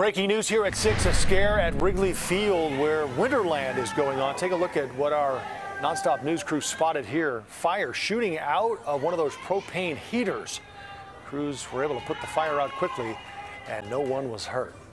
Breaking news here at 6, a scare at Wrigley Field where Winterland is going on. Take a look at what our Nonstop News crew spotted here. Fire shooting out of one of those propane heaters. Crews were able to put the fire out quickly and no one was hurt.